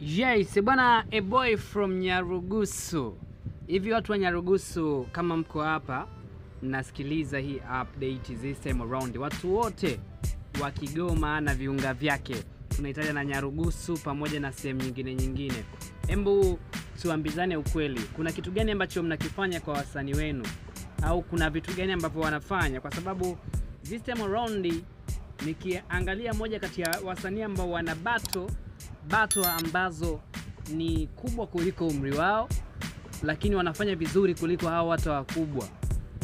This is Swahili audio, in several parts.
Yes, bwana, a boy from Nyarugusu. Hivi watu wa Nyarugusu kama mko hapa nasikiliza hii update this time around. Watu wote wa Kigoma na viunga vyake tunahitaji na Nyarugusu pamoja na sehemu nyingine. Embu tuambizane ukweli. Kuna kitu gani ambacho mnakifanya kwa wasanii wenu? Au kuna vitu gani ambavyo wanafanya? Kwa sababu this time around nikiangalia moja kati ya wasanii ambao wana battle ambazo ni kubwa kuliko umri wao, lakini wanafanya vizuri kuliko hao watu wakubwa,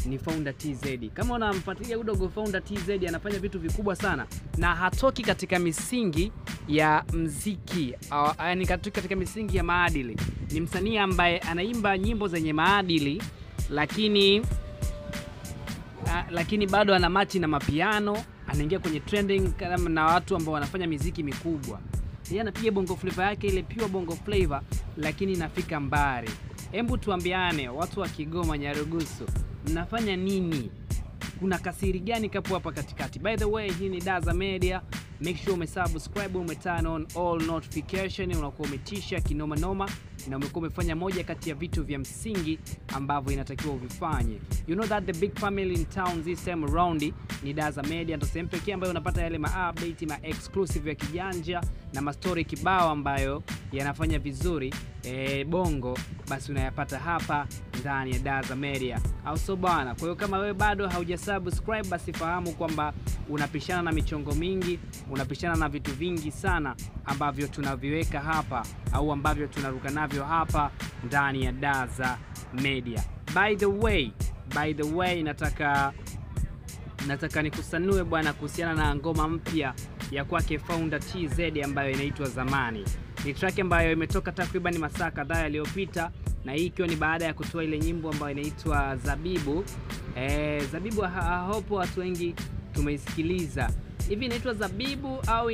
ni Founder TZ. Kama unamfuatilia udogo, Founder TZ anafanya vitu vikubwa sana na hatoki katika misingi ya mziki, yaani katika misingi ya maadili. Ni msanii ambaye anaimba nyimbo zenye maadili, lakini bado ana match na mapiano, anaingia kwenye trending kama na watu ambao wanafanya muziki mikubwa. Yeye anapiga bongo flavor yake ile pure bongo flavor, lakini inafika mbali. Hebu tuambiane, watu wa Kigoma Nyarugusu, mnafanya nini? Kuna kasiri gani kapo hapa katikati? By the way, hii ni Daza Media. Make sure umesubscribe, umeturn on all notification, unakuwa umetisha kinoma noma na umekuwa umefanya moja kati ya vitu vya msingi ambavyo inatakiwa uvifanye. You know that the big family in town this time around ni Daza Media. Ndio sehemu pekee ambayo unapata yale ma-update, ma-exclusive ya kijanja na ma-story kibao ambayo yanafanya vizuri bongo, basi unayapata hapa ndani ya Daza Media. Also bwana, kwa hiyo kama wewe bado haujasubscribe, basi fahamu kwamba unapishana na michongo mingi, unapishana na vitu vingi sana ambavyo tunaviweka hapa au ambavyo tunaruka navyo hapa ndani ya Daza Media. By the way nataka nikusanue bwana kuhusiana na ngoma mpya ya kwake Founder TZ ambayo inaitwa Zamani. Ni track ambayo imetoka takriban masaa kadhaa yaliyopita, na hii ikiwa ni baada ya kutoa ile nyimbo ambayo inaitwa Zabibu. Zabibu hope watu wengi tumeisikiliza. Hivi inaitwa Zabibu au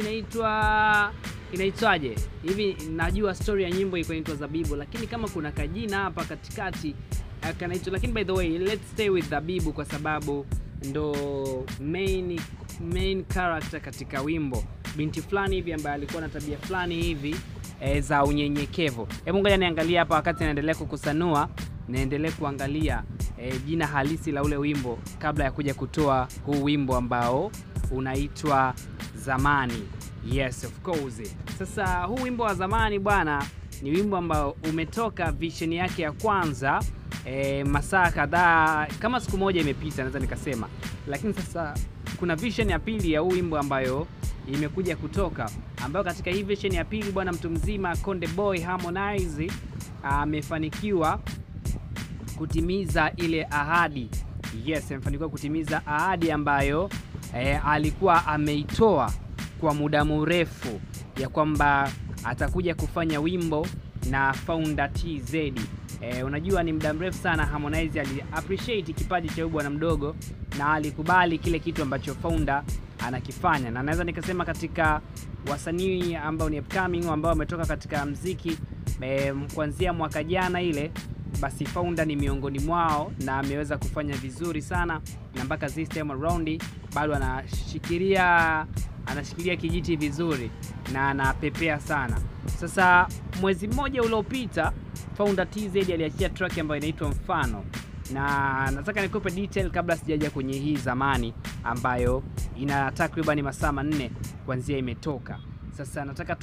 inaitwaje? Hivi najua story ya nyimbo iko inaitwa Zabibu, lakini kama kuna kajina hapa katikati kanaitwa, lakini by the way let's stay with Zabibu kwa sababu ndo main character katika wimbo. Binti fulani hivi ambaye alikuwa na tabia fulani hivi za unyenyekevu. Hebu ngoja niangalia hapa wakati naendelea kukusanua, naendelea kuangalia jina halisi la ule wimbo kabla ya kuja kutoa huu wimbo ambao unaitwa Zamani. Yes, of course. Sasa huu wimbo wa Zamani bwana ni wimbo ambao umetoka vision yake ya kwanza masaa kadhaa kama siku moja imepita naweza nikasema, lakini sasa kuna vision ya pili ya huu wimbo ambayo imekuja kutoka, ambayo katika hii vision ya pili bwana mtu mzima Konde Boy Harmonize amefanikiwa kutimiza ile ahadi. Yes, amefanikiwa kutimiza ahadi ambayo alikuwa ameitoa kwa muda mrefu ya kwamba atakuja kufanya wimbo na Founder TZ. Unajua ni muda mrefu sana Harmonize ali-appreciate kipaji cha bwana mdogo na alikubali kile kitu ambacho Founder anakifanya, na naweza nikasema katika wasanii ambao ni upcoming ambao wametoka katika muziki kuanzia mwaka jana ile, basi Founder ni miongoni mwao na ameweza kufanya vizuri sana, na mpaka this time around bado anashikilia kijiti vizuri na anapepea sana. Sasa mwezi mmoja uliopita Founder TZ aliachia track ambayo inaitwa Mfano, na nataka nikupe detail kabla sijaja kwenye hii Zamani ambayo ina takriban masaa 4 kuanzia imetoka. Sasa nataka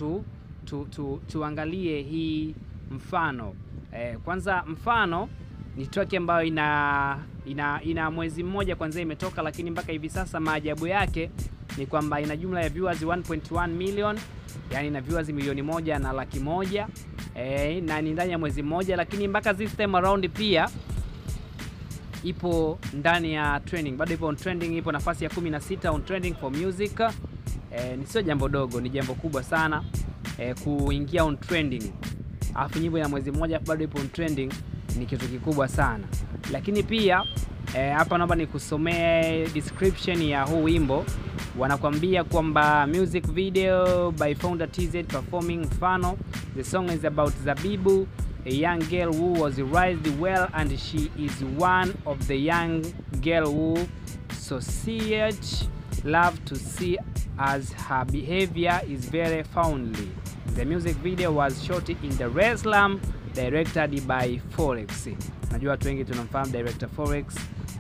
tuangalie hii Mfano. Kwanza Mfano ni track ambayo ina mwezi mmoja kuanzia imetoka, lakini mpaka hivi sasa maajabu yake ni kwamba ina jumla ya viewers 1.1 million, yani ina viewers milioni 1.1 na ni ndani ya mwezi mmoja, lakini mpaka this time around pia ipo ndani ya trending, bado ipo on trending, ipo nafasi ya 16 on trending for music. Ni sio jambo dogo, ni jambo kubwa sana kuingia on trending. Alafu nyimbo ya mwezi mmoja bado ipo on trending, ni kitu kikubwa sana. Lakini pia Hapa naomba nikusomee description ya huu wimbo. Wanakuambia kwamba music video by Founder TZ performing Fano. The song is about Zabibu, a young girl who was raised well and she is one of the young girl who society love to see as her behavior is very fondly. The music video was shot in the Reslam, directed by Forex. Najua watu wengi tunamfahamu director Forex,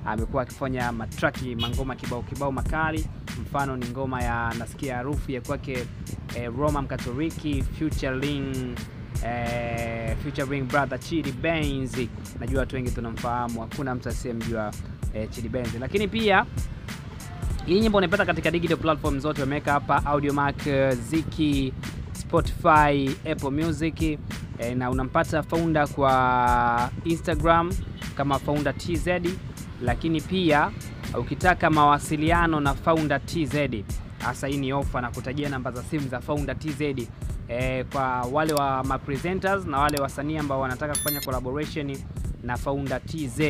amekuwa akifanya matraki mangoma kibao makali. Mfano ni ngoma ya nasikia harufu ya kwake Roma Mkatoliki featuring brother Chidi Benz. Najua watu wengi tunamfahamu, hakuna mtu asiyemjua Chidi Benz. Lakini pia hii nyimbo unapata katika digital platform zote, wameweka hapa AudioMack, Ziki, Spotify, Apple Music, na unampata Founder kwa Instagram kama Founder TZ. Lakini pia ukitaka mawasiliano na Founder TZ, hasa hii ni offer na kutajia namba za simu za Founder TZ, kwa wale wa mapresenters na wale wasanii ambao wanataka kufanya collaboration na Founder TZ,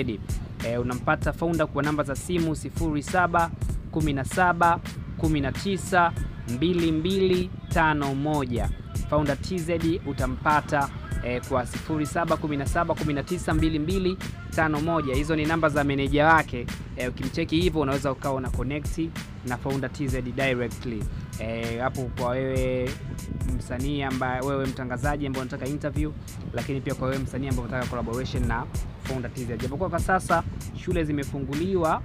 unampata Founder kwa namba za simu 0717192251. Founder TZ utampata kwa 0717192251. Hizo ni namba za meneja wake. Ukimcheki hivyo unaweza ukawa na connect na Founder TZ directly. Hapo kwa wewe msanii ambaye wewe mtangazaji ambaye unataka interview, lakini pia kwa wewe msanii ambaye unataka collaboration na Founder TZ. Japokuwa kwa sasa shule zimefunguliwa,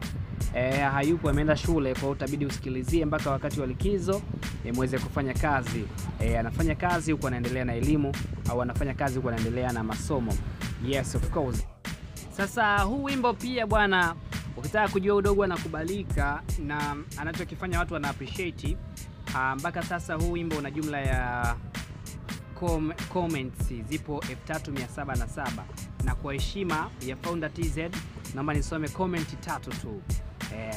hayupo, ameenda shule, kwa utabidi usikilizie mpaka wakati wa likizo muweze kufanya kazi. Anafanya kazi huko anaendelea na elimu, au anafanya kazi huko anaendelea na masomo. Yes, of course. Sasa huu wimbo pia bwana, ukitaka kujua udogo anakubalika na anachokifanya watu wana appreciate. Mpaka sasa huu wimbo una jumla ya comments zipo 3707, na kwa heshima ya Founder TZ naomba nisome comment 3 tu.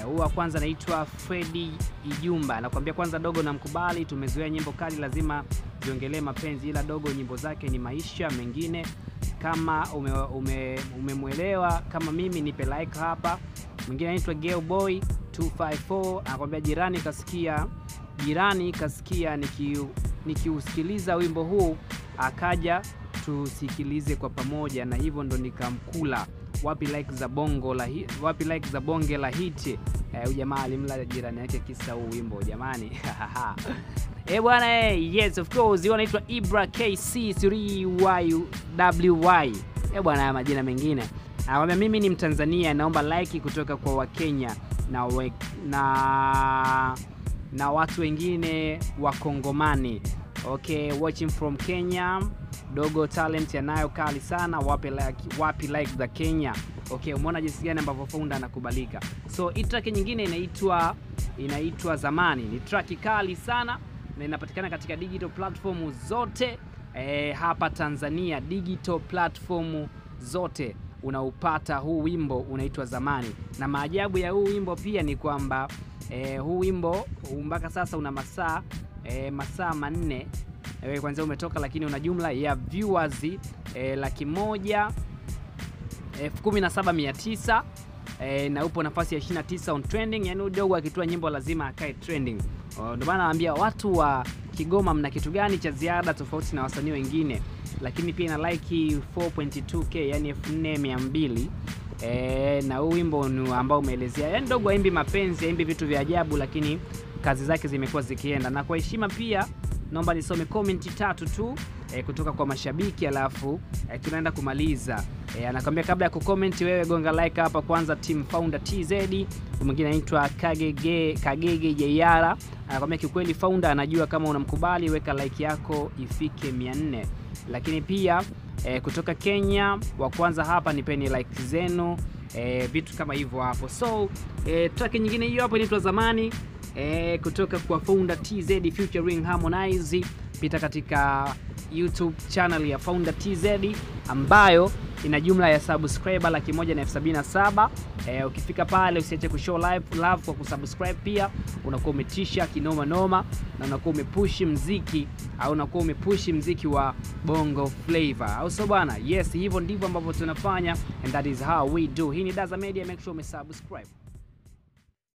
Huwa kwanza naitwa Freddy Ijumba, nakwambia kwanza dogo na mkubali, tumezoea nyimbo kali lazima ziongelee mapenzi, ila dogo nyimbo zake ni maisha mengine. Kama umemwelewa kama mimi nipe like hapa. Mwingine anaitwa Geo Boy 254, anakwambia jirani kasikia nikiusikiliza wimbo huu akaja tusikilize kwa pamoja, na hivyo ndo nikamkula. Wapi like za bonge la hiti. Ujamaa alimla jirani yake kisa huu wimbo jamani. Bwana yes of course, yeye anaitwa Ibra KC3YWY. Bwana majina mengine. Anawaambia mimi ni Mtanzania, naomba like kutoka kwa Wakenya na watu wengine wa Kongomani. Okay, watching from Kenya. Dogo talent yanayo kali sana, wapi like za Kenya. Okay, umeona jinsi gani ambavyo Founder anakubalika. So hii track nyingine inaitwa Zamani. Ni track kali sana na inapatikana katika digital platform zote hapa Tanzania. Digital platform zote unaupata huu wimbo unaitwa Zamani. Na maajabu ya huu wimbo pia ni kwamba huu wimbo mpaka sasa una masaa 4. Wewe kwanza umetoka, lakini una jumla ya viewers 117,900 na upo nafasi ya 29 on trending. Yani udogo akitoa nyimbo lazima akae trending. Ndio maana naambia watu wa Kigoma mna kitu gani cha ziada tofauti na wasanii wengine. Lakini pia ina like 4.2k, yani 4200. Na huu wimbo ambao umeelezea, yani dogo aimbi mapenzi, aimbi vitu vya ajabu, lakini kazi zake zimekuwa zikienda. Na kwa heshima pia naomba nisome comment 3 tu kutoka kwa mashabiki, alafu tunaenda kumaliza. Anakuambia kabla ya kucomment wewe gonga like hapa kwanza team Founder TZ. Mwingine anaitwa Kagege Jeyara, anakuambia kiukweli Founder anajua kama unamkubali, weka like yako ifike 400. Lakini pia kutoka Kenya wa kwanza hapa nipeni like zenu, vitu kama hivyo hapo. So track nyingine hiyo hapo inaitwa Zamani, kutoka kwa Founder TZ featuring Harmonize. Pita katika YouTube channel ya Founder TZ ambayo ina jumla ya subscriber 177,000. Ukifika pale usiache kushow love kwa kusubscribe, pia unakuwa umetisha kinoma noma na unakuwa umepushi mziki au unakuwa umepushi mziki wa bongo flavor, au so bana. Yes, hivyo ndivyo ambavyo tunafanya, and that is how we do. Hii ni Daza Media, make sure umesubscribe.